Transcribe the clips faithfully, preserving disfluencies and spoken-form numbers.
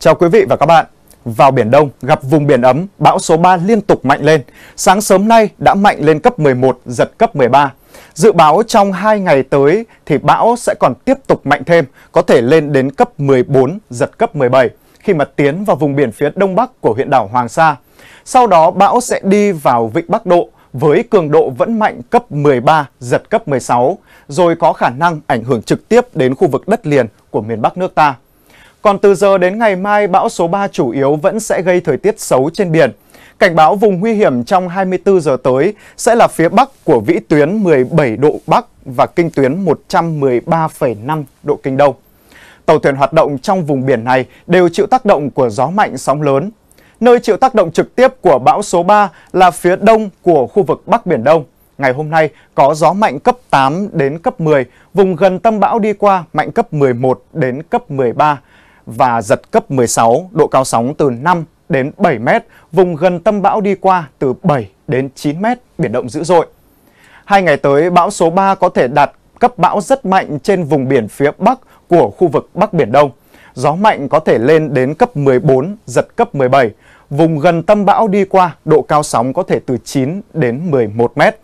Chào quý vị và các bạn. Vào Biển Đông, gặp vùng biển ấm, bão số ba liên tục mạnh lên. Sáng sớm nay đã mạnh lên cấp mười một, giật cấp mười ba. Dự báo trong hai ngày tới thì bão sẽ còn tiếp tục mạnh thêm, có thể lên đến cấp mười bốn, giật cấp mười bảy khi mà tiến vào vùng biển phía đông bắc của huyện đảo Hoàng Sa. Sau đó bão sẽ đi vào Vịnh Bắc Bộ với cường độ vẫn mạnh cấp mười ba, giật cấp mười sáu, rồi có khả năng ảnh hưởng trực tiếp đến khu vực đất liền của miền Bắc nước ta. Còn từ giờ đến ngày mai, bão số ba chủ yếu vẫn sẽ gây thời tiết xấu trên biển. Cảnh báo vùng nguy hiểm trong hai mươi tư giờ tới sẽ là phía bắc của vĩ tuyến mười bảy độ Bắc và kinh tuyến một trăm mười ba phẩy năm độ Kinh Đông. Tàu thuyền hoạt động trong vùng biển này đều chịu tác động của gió mạnh, sóng lớn. Nơi chịu tác động trực tiếp của bão số ba là phía đông của khu vực Bắc Biển Đông. Ngày hôm nay có gió mạnh cấp tám đến cấp mười, vùng gần tâm bão đi qua mạnh cấp mười một đến cấp mười ba. Và giật cấp mười sáu, độ cao sóng từ năm đến bảy mét, vùng gần tâm bão đi qua từ bảy đến chín mét, biển động dữ dội. Hai ngày tới, bão số ba có thể đạt cấp bão rất mạnh trên vùng biển phía bắc của khu vực Bắc Biển Đông. Gió mạnh có thể lên đến cấp mười bốn, giật cấp mười bảy, vùng gần tâm bão đi qua, độ cao sóng có thể từ chín đến mười một mét.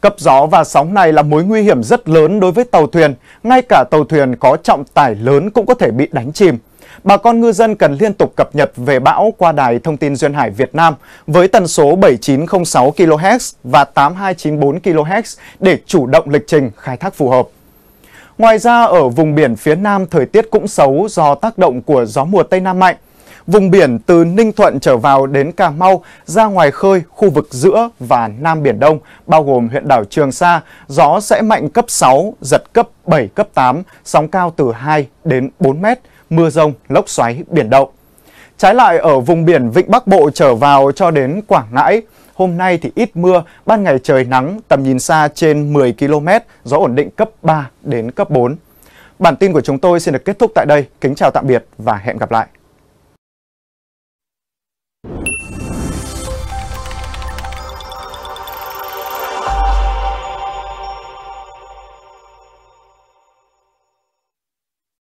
Cấp gió và sóng này là mối nguy hiểm rất lớn đối với tàu thuyền, ngay cả tàu thuyền có trọng tải lớn cũng có thể bị đánh chìm. Bà con ngư dân cần liên tục cập nhật về bão qua Đài Thông tin Duyên Hải Việt Nam với tần số bảy chín không sáu kHz và tám hai chín bốn kHz để chủ động lịch trình khai thác phù hợp. Ngoài ra, ở vùng biển phía Nam thời tiết cũng xấu do tác động của gió mùa Tây Nam mạnh. Vùng biển từ Ninh Thuận trở vào đến Cà Mau, ra ngoài khơi, khu vực giữa và Nam Biển Đông, bao gồm huyện đảo Trường Sa, gió sẽ mạnh cấp sáu, giật cấp bảy, cấp tám, sóng cao từ hai đến bốn mét, mưa rông, lốc xoáy, biển động. Trái lại, ở vùng biển Vịnh Bắc Bộ trở vào cho đến Quảng Ngãi, hôm nay thì ít mưa, ban ngày trời nắng, tầm nhìn xa trên mười ki lô mét, gió ổn định cấp ba đến cấp bốn. Bản tin của chúng tôi xin được kết thúc tại đây. Kính chào tạm biệt và hẹn gặp lại.